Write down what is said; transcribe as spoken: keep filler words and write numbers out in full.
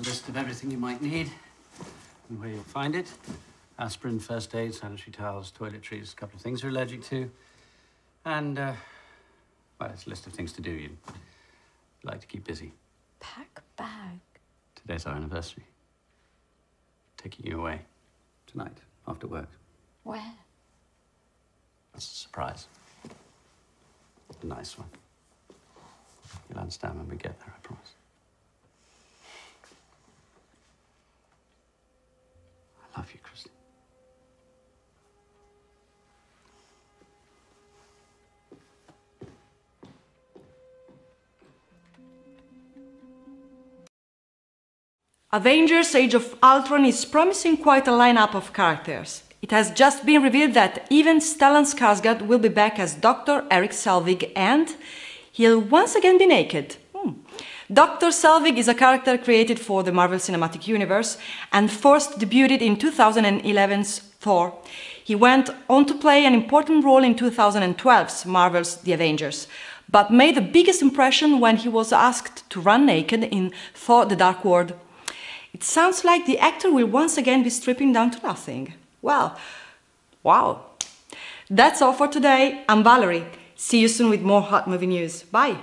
a list of everything you might need and where you'll find it. Aspirin, first aid, sanitary towels, toiletries, a couple of things you're allergic to. And, uh, well, it's a list of things to do. You'd like to keep busy. Pack bag. Today's our anniversary. Taking you away. Tonight, after work. Where? That's a surprise. A nice one. You'll understand when we get there, I promise. I love you, Kristen. Avengers Age of Ultron is promising quite a lineup of characters. It has just been revealed that even Stellan Skarsgård will be back as Doctor Eric Selvig, and he'll once again be naked. Hmm. Doctor Selvig is a character created for the Marvel Cinematic Universe and first debuted in two thousand eleven's Thor. He went on to play an important role in two thousand twelve's Marvel's The Avengers, but made the biggest impression when he was asked to run naked in Thor: The Dark World. It sounds like the actor will once again be stripping down to nothing. Well, wow. That's all for today. I'm Valerie. See you soon with more hot movie news. Bye.